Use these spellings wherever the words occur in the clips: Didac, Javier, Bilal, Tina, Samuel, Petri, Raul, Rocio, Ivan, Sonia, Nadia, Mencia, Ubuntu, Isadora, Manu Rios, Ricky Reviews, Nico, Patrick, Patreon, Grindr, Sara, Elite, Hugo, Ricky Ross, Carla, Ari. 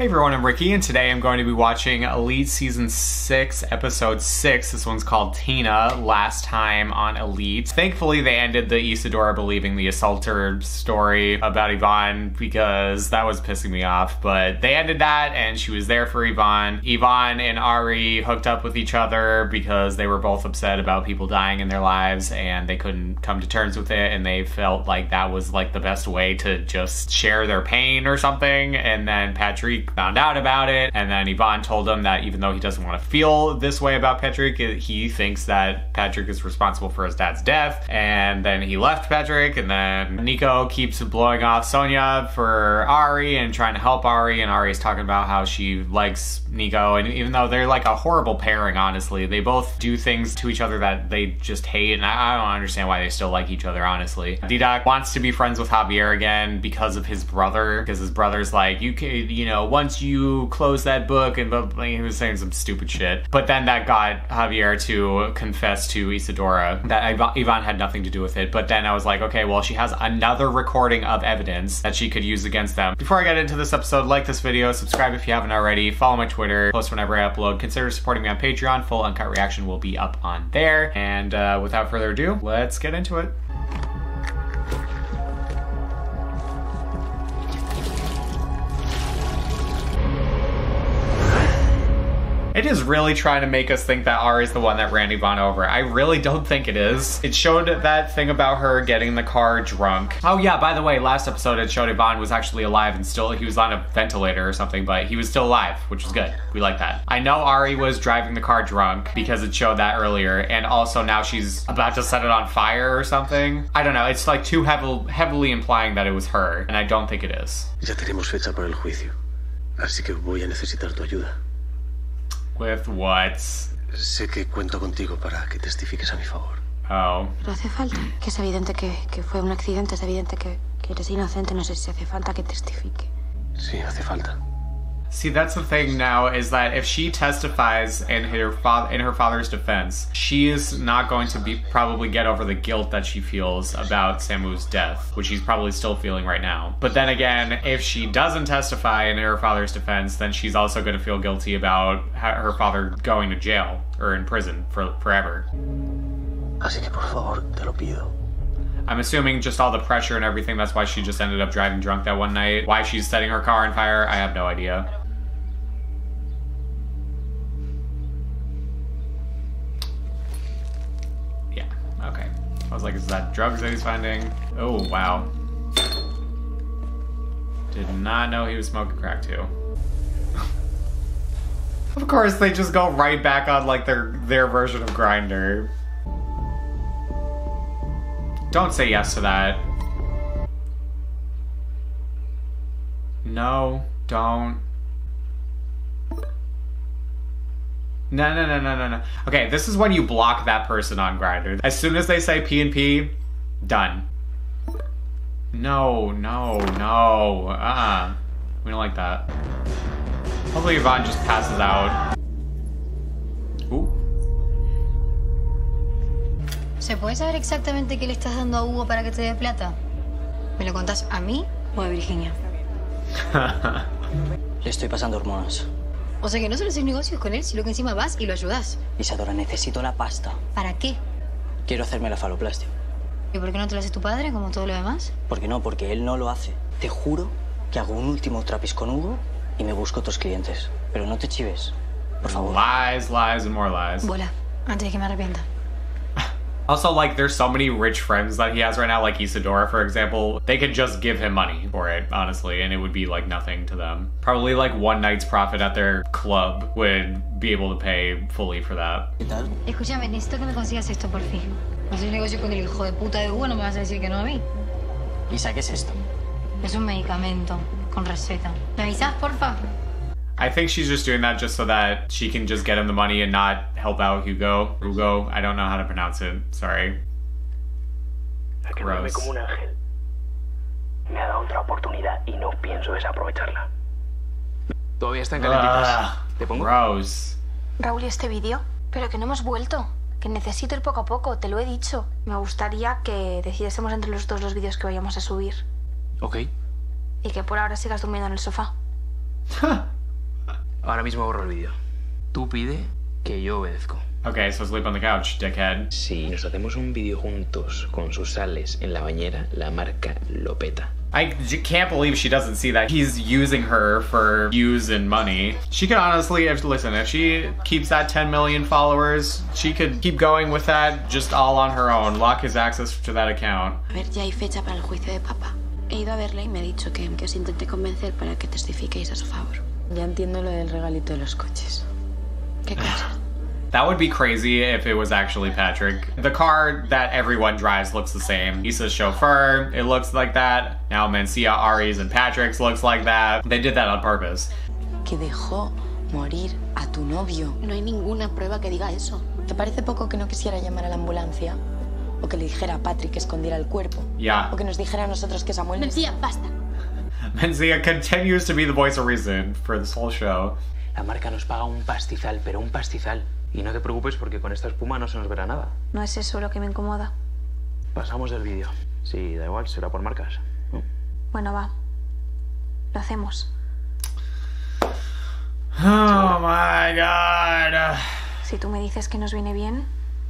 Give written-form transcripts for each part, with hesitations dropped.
Hey everyone, I'm Ricky, and today I'm going to be watching Elite Season 6, Episode 6. This one's called Tina, last time on Elite. Thankfully, they ended the Isadora believing the assaulter story about Ivan because that was pissing me off, but they ended that and she was there for Ivan. Ivan and Ari hooked up with each other because they were both upset about people dying in their lives and they couldn't come to terms with it, and they felt like that was like the best way to just share their pain or something. And then Patrick found out about it, and then Ivan told him that even though he doesn't want to feel this way about Patrick, he thinks that Patrick is responsible for his dad's death, and then he left Patrick. And then Nico keeps blowing off Sonia for Ari and trying to help Ari, and Ari's talking about how she likes Nico, and even though they're like a horrible pairing, honestly, they both do things to each other that they just hate, and I don't understand why they still like each other, honestly. Didac wants to be friends with Javier again because of his brother, because his brother's like, once you close that book, and he was saying some stupid shit. But then that got Javier to confess to Isadora that Ivan had nothing to do with it. But then I was like, okay, well, she has another recording of evidence that she could use against them. Before I get into this episode, like this video, subscribe if you haven't already, follow my Twitter, post whenever I upload, consider supporting me on Patreon, full uncut reaction will be up on there. And without further ado, let's get into it. It is really trying to make us think that Ari's the one that ran Ivan over. I really don't think it is. It showed that thing about her getting the car drunk. Oh yeah, by the way, last episode it showed Ivan was actually alive and still, he was on a ventilator or something, but he was still alive, which is good. We like that. I know Ari was driving the car drunk because it showed that earlier, and also now she's about to set it on fire or something. I don't know, it's like too heavily implying that it was her, and I don't think it is. Ya tenemos fecha para el juicio, así que voy a necesitar tu ayuda. With what? Sé que cuento contigo para que testifiques a mi favor. Oh. Pero hace falta. Que es evidente que fue un accidente. Es evidente que eres inocente. No sé si hace falta que testifique. Sí, hace falta. See, that's the thing now, is that if she testifies in her father's defense, she is not going to probably get over the guilt that she feels about Samu's death, which she's probably still feeling right now. But then again, if she doesn't testify in her father's defense, then she's also going to feel guilty about her father going to jail or in prison for forever. Así que por favor, te lo pido. I'm assuming just all the pressure and everything, that's why she just ended up driving drunk that one night. Why she's setting her car on fire, I have no idea. Yeah, okay. I was like, is that drugs that he's finding? Oh, wow. Did not know he was smoking crack too. Of course, they just go right back on like their version of Grindr. Don't say yes to that. No, don't. No, no, no, no, no, no. Okay, this is when you block that person on Grindr. As soon as they say P&P, done. No, no, no. Uh-uh. We don't like that. Hopefully Yvonne just passes out. Ooh. ¿Se puede saber exactamente qué le estás dando a Hugo para que te dé plata? ¿Me lo contás a mí o a Virginia? Le estoy pasando hormonas. O sea que no solo haces negocios con él, sino que encima vas y lo ayudás. Isadora, necesito la pasta. ¿Para qué? Quiero hacerme la faloplastia. ¿Y por qué no te lo hace tu padre, como todo lo demás? Porque no, porque él no lo hace. Te juro que hago un último trapis con Hugo y me busco otros clientes. Pero no te chives, por favor. Lies, lies and more lies. Vuela, antes de que me arrepienta. Also, like, there's so many rich friends that he has right now, like Isadora, for example. They could just give him money for it, honestly, and it would be, like, nothing to them. Probably, like, one night's profit at their club would be able to pay fully for that. Escúchame, necesito que me consigas esto por fin. Haces negocio con el hijo de puta de Hugo, no me vas a decir que no a mí. Isa, ¿qué es esto? Es un medicamento, con receta. ¿Me avisas, porfa? I think she's just doing that just so that she can just get him the money and not help out Hugo. Hugo, I don't know how to pronounce it. Sorry. Gross. Gross. Raúl, este video, pero que no hemos vuelto. Que necesito ir poco a poco, te lo he dicho. Me gustaría que decidiésemos entre los dos los vídeos que vayamos a subir. Ok. Y que por ahora sigas durmiendo en el sofá. Ahora mismo borro el vídeo. Tú pide que yo obedezco. Okay, so sleep on the couch, dickhead. Si nos hacemos un vídeo juntos con sus sales en la bañera, la marca lo peta. I can't believe she doesn't see that he's using her for views and money. She could honestly, if she keeps that 10 million followers, she could keep going with that just all on her own. Lock his access to that account. A ver, ya hay fecha para el juicio de papá. He ido a verle y me ha dicho que os intente convencer para que testifiquéis a su favor. Ya entiendo lo del regalito de los coches. ¿Qué cosa? That would be crazy if it was actually Patrick. The car that everyone drives looks the same. Isa's chauffeur, it looks like that. Now Mencia, Ari's, and Patrick's looks like that. They did that on purpose. Que dejó morir a tu novio. No hay ninguna prueba que diga eso. ¿Te parece poco que no quisiera llamar a la ambulancia? O que le dijera a Patrick que escondiera el cuerpo. Yeah. O que nos dijera a nosotros que Samuel... Mencia, basta. Mencia continues to be the voice of reason for this whole show. La marca nos paga un pastizal, pero un pastizal. Y no te preocupes porque con esta espuma no se nos verá nada. No es eso lo que me incomoda. Pasamos del vídeo. Sí, da igual, será por marcas. ¿No? Bueno, va. Lo hacemos. Oh my God. Si tú me dices que nos viene bien,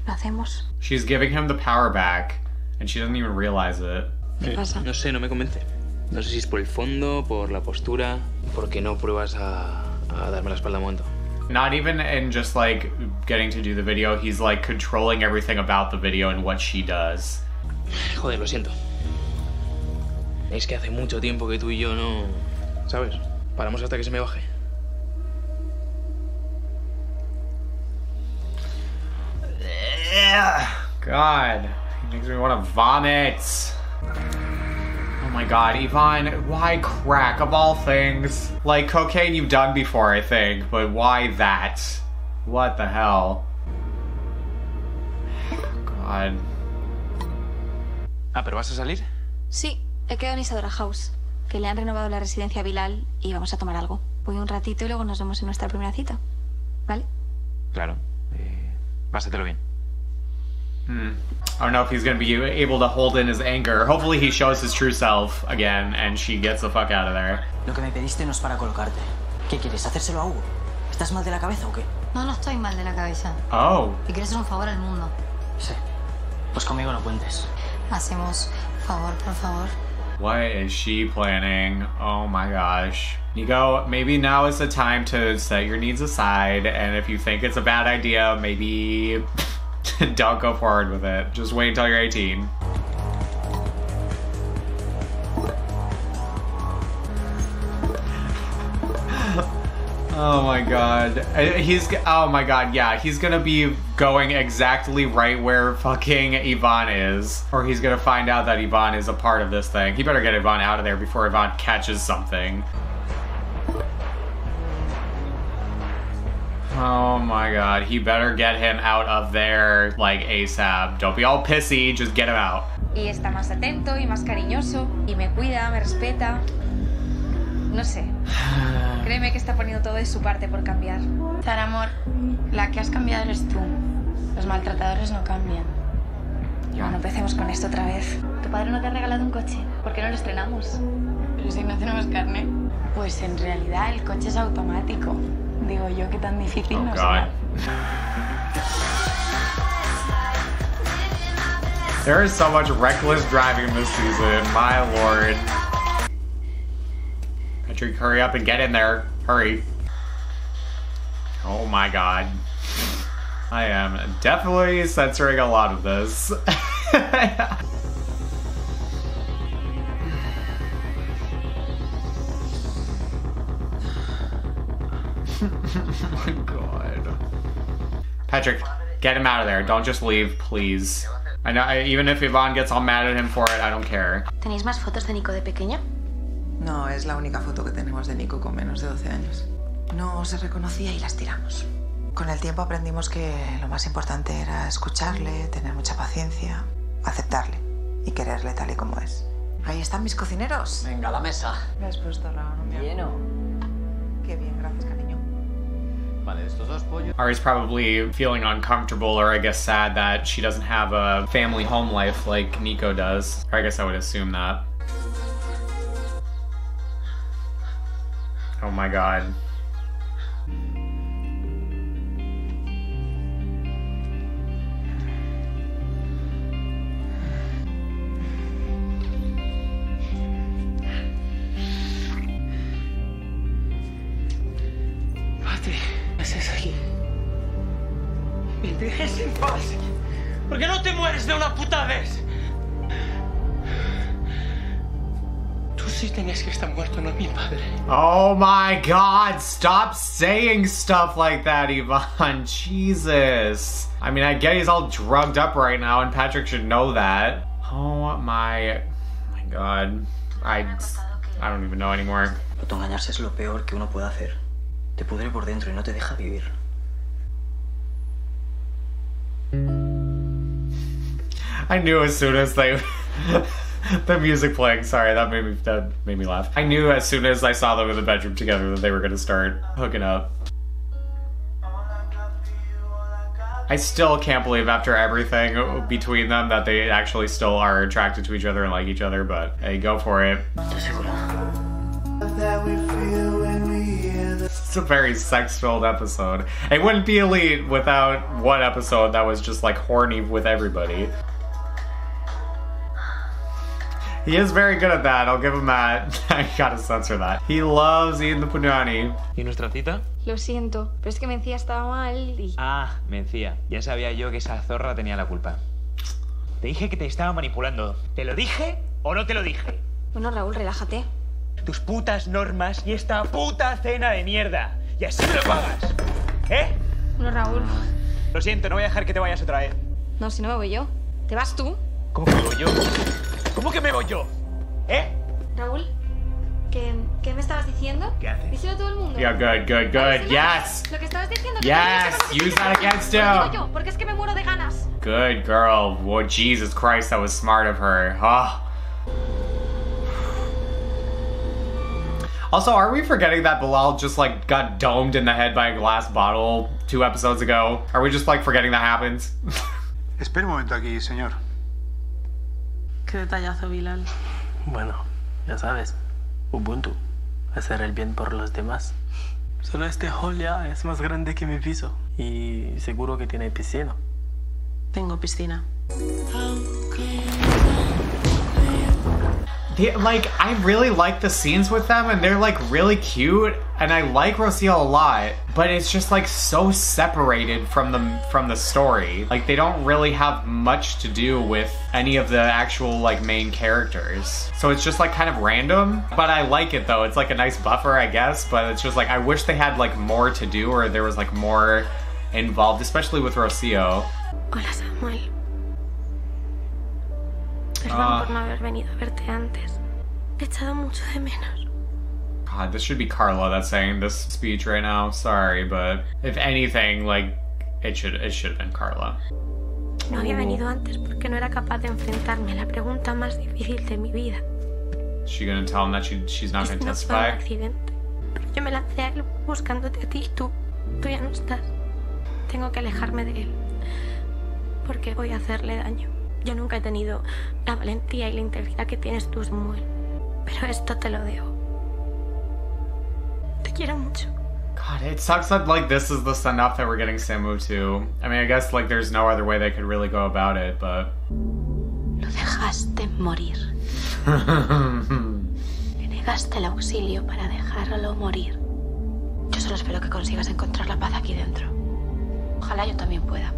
lo hacemos. She's giving him the power back and she doesn't even realize it. ¿Qué pasa? No sé, no me convence. No sé si es por el fondo, por la postura, porque no pruebas a darme la espalda un momento. Not even in just like getting to do the video, he's like controlling everything about the video and what she does. Joder, lo siento. Es que hace mucho tiempo que tú y yo no, ¿sabes? Paramos hasta que se me baje. God, he makes me want to vomit. Oh my God, Ivan, why crack of all things? Like, cocaine you've done before, I think, but why that? What the hell? God. Ah, ¿pero vas a salir? Sí, he quedado en Isadora House, que le han renovado la residencia a Bilal y vamos a tomar algo. Voy un ratito y luego nos vemos en nuestra primera cita, ¿vale? Claro, pásatelo bien. I don't know if he's going to be able to hold in his anger. Hopefully he shows his true self again and she gets the fuck out of there. Lo que me pediste no es para colocarte. ¿Qué quieres? ¿Hacérselo a Hugo? ¿Estás mal de la cabeza o qué? No, no estoy mal de la cabeza. Oh. Te quiero hacer un favor al mundo. Sí. Pues conmigo no cuentes. Hacemos favor, por favor. What is she planning? Oh my gosh. Nico, maybe now is the time to set your needs aside, and if you think it's a bad idea, maybe... Don't go forward with it. Just wait until you're 18. Oh my God. Oh my God, yeah. He's gonna be going exactly right where fucking Ivan is. Or he's gonna find out that Ivan is a part of this thing. He better get Ivan out of there before Ivan catches something. Oh my God, he better get him out of there, like, ASAP. Don't be all pissy, just get him out. Y está más atento y más cariñoso, y me cuida, me respeta. No sé. Créeme que está poniendo todo de su parte por cambiar. Sara, amor, la que has cambiado eres tú. Los maltratadores no cambian. Yeah. Bueno, empecemos con esto otra vez. ¿Tu padre no te ha regalado un coche? ¿Por qué no lo estrenamos? Pero si no tenemos carne. Pues en realidad el coche es automático. Digo yo, qué tan difícil no será. There is so much reckless driving this season, my lord. Patrick, hurry up and get in there. Hurry. Oh my God. I am definitely censoring a lot of this. Oh my God. Patrick, get him out of there. Don't just leave, please. I know, even if Ivan gets all mad at him for it, I don't care. ¿Tenéis más fotos de Nico de pequeño? No, es la única foto que tenemos de Nico con menos de 12 años. No se reconocía y las tiramos. Con el tiempo aprendimos que lo más importante era escucharle, tener mucha paciencia, aceptarle y quererle tal y como es. Ahí están mis cocineros. Venga, a la mesa. Me has puesto la mano. Lleno. Qué bien, gracias, cariño. Ari's probably feeling uncomfortable or I guess sad that she doesn't have a family home life like Nico does. Or I guess I would assume that. Oh my God. haces aquí? Me dejes en paz. ¿Por qué no te mueres de una puta vez? Tú sí tenías que estar muerto, no mi padre. Oh my God, stop saying stuff like that, Ivan. Jesus. I mean, I get he's all drugged up right now and Patrick should know that. Oh my God. I don't even know anymore. Autoengañarse es lo peor que uno puede hacer. Te pudre por dentro y no te deja vivir. I knew as soon as they the music playing, sorry, that made me laugh. I knew as soon as I saw them in the bedroom together that they were gonna start hooking up. I still can't believe after everything between them that they actually still are attracted to each other and like each other, but hey, go for it. It's a very sex-filled episode. It wouldn't be Elite without one episode that was just like horny with everybody. He is very good at that, I'll give him that. I gotta censor that. He loves eating the punani. ¿Y nuestra cita? Lo siento, pero es que Mencia estaba mal y... Ah, Mencia. Ya sabía yo que esa zorra tenía la culpa. Te dije que te estaba manipulando. ¿Te lo dije o no te lo dije? Bueno, Raúl, relájate. Tus putas normas y esta puta cena de mierda. Y así me lo pagas. ¿Eh? Bueno, Raúl... Lo siento, no voy a dejar que te vayas otra vez. No, si no me voy yo. ¿Te vas tú? ¿Cómo que me voy yo? ¿Cómo que me voy yo? ¿Eh? Raúl, ¿qué me estabas diciendo? ¿Qué haces? Díselo a todo el mundo. Yeah, good. Yes. Lo que estabas diciendo. Yes. Use that against him. Porque es que me muero de ganas. Good girl. Whoa, Jesus Christ, that was smart of her. Huh? Also, are we forgetting that Bilal just like got domed in the head by a glass bottle 2 episodes ago? Are we just like forgetting that happens? Espera un momento aquí, señor. Qué detallazo, Bilal. Bueno, ya sabes, Ubuntu, hacer el bien por los demás. Solo este hall ya es más grande que mi piso y seguro que tiene piscina. Tengo piscina. Like, I really like the scenes with them and they're like really cute and I like Rocio a lot, but it's just like so separated from the story. Like they don't really have much to do with any of the actual like main characters. So it's just like kind of random, but I like it though. It's like a nice buffer, I guess, but it's just like I wish they had like more to do or there was like more involved, especially with Rocio. Hola, Samuel. Perdón por no haber venido a verte antes. Te he echado mucho de menos. God, this should be Carla that's saying this speech right now. Sorry, but if anything, like, it should have been Carla. No había venido antes porque no era capaz de enfrentarme a la pregunta más difícil de mi vida. Is she gonna tell him that she's not gonna testify? No fue un accidente. Pero yo me lancé a él buscándote a ti y tú ya no estás. Tengo que alejarme de él porque voy a hacerle daño. Yo nunca he tenido la valentía y la integridad que tienes tú, Samuel. Pero esto te lo debo. Te quiero mucho. God, it sucks that like this is the send-off that we're getting Samu to. I mean, I guess like there's no other way they could really go about it, but... Lo dejaste morir. Le negaste el auxilio para dejarlo morir. Yo solo espero que consigas encontrar la paz aquí dentro. Ojalá yo también pueda.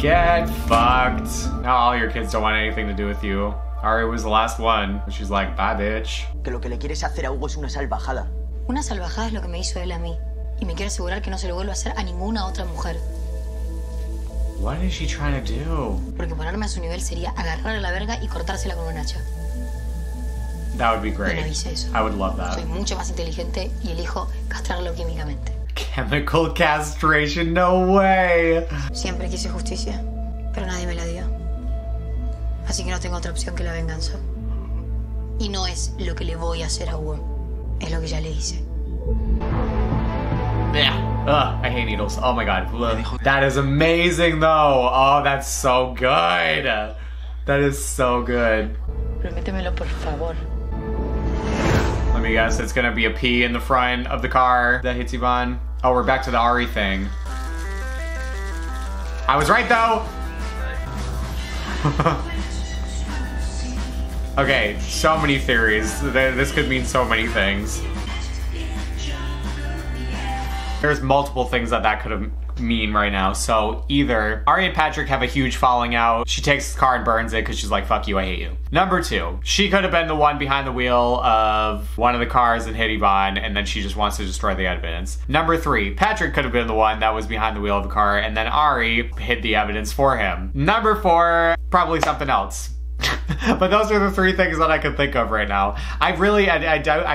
Get fucked. Now all your kids don't want anything to do with you. Ari was the last one. She's like, bye, bitch. Que lo que le quieres hacer a Hugo es una salvajada. Una salvajada es lo que me hizo él a mí. Y me quiero asegurar que no se lo vuelva a hacer a ninguna otra mujer. What is she trying to do? Porque ponerme a su nivel sería agarrarle la verga y cortársela con una hacha. That would be great. No hice eso. I would love that. Soy mucho más inteligente y elijo castrarlo químicamente. Chemical castration, no way. Siempre quise justicia, pero nadie me la dio. Así que no tengo otra opción que la venganza. Y no es lo que le voy a hacer a Hugo, es lo que ya le hice. Yeah. Ugh, I hate needles. Oh my God. Look. That is amazing though. Oh, that's so good. That is so good. Prométemelo, por favor. Let me guess, it's gonna be a P in the front of the car that hits Ivan. Oh, we're back to the Ari thing. I was right, though. Okay, so many theories. This could mean so many things. There's multiple things that could have mean right now. So either Ari and Patrick have a huge falling out, she takes his car and burns it because she's like, fuck you, I hate you. Number two, she could have been the one behind the wheel of one of the cars and hit Ivan, and then she just wants to destroy the evidence. Number three, Patrick could have been the one that was behind the wheel of the car, and then Ari hid the evidence for him. Number four, probably something else. But those are the three things that I can think of right now. I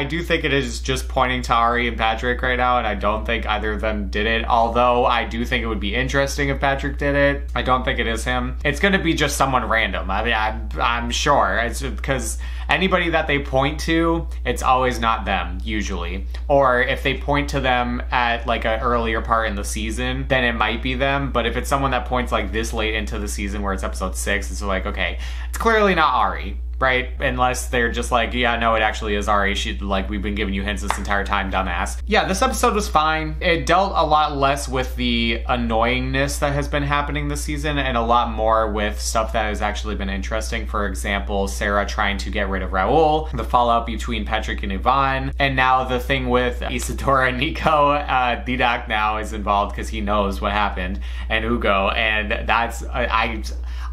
do think it is just pointing to Ari and Patrick right now, and I don't think either of them did it, although I do think it would be interesting if Patrick did it. I don't think it is him. It's gonna be just someone random. I mean, I'm sure. It's because anybody that they point to, it's always not them, usually. Or if they point to them at like an earlier part in the season, then it might be them. But if it's someone that points like this late into the season where it's episode 6, it's like, okay, it's clearly not Ari, right? Unless they're just like, yeah, no, it actually is Ari. She, like, we've been giving you hints this entire time, dumbass. Yeah, this episode was fine. It dealt a lot less with the annoyingness that has been happening this season and a lot more with stuff that has actually been interesting. For example, Sara trying to get rid of Raúl, the fallout between Patrick and Ivan, and now the thing with Isadora and Nico. Didac now is involved because he knows what happened, and Hugo, and that's,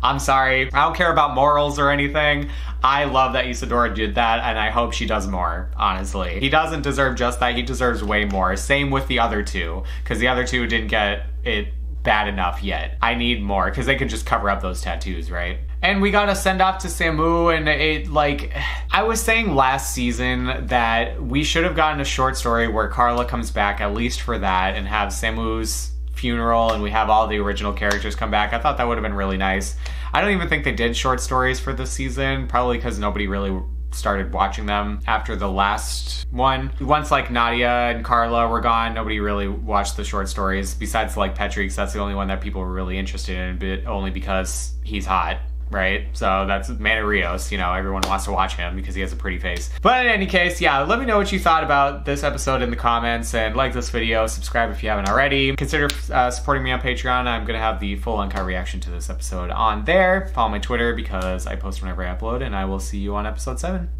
I'm sorry, I don't care about morals or anything. I love that Isadora did that, and I hope she does more, honestly. He doesn't deserve just that, he deserves way more. Same with the other two, because the other two didn't get it bad enough yet. I need more, because they could just cover up those tattoos, right? And we got a send off to Samu, and it, like, I was saying last season that we should have gotten a short story where Carla comes back, at least for that, and have Samu's funeral, and we have all the original characters come back. I thought that would have been really nice. I don't even think they did short stories for this season, probably because nobody really started watching them after the last one. Once like Nadia and Carla were gone, nobody really watched the short stories, besides like Petri, because that's the only one that people were really interested in, but only because he's hot, right? So that's Manu Rios, you know, everyone wants to watch him because he has a pretty face. But in any case, yeah, let me know what you thought about this episode in the comments, and like this video, subscribe if you haven't already. Consider supporting me on Patreon. I'm gonna have the full uncut reaction to this episode on there. Follow my Twitter because I post whenever I upload, and I will see you on episode 7.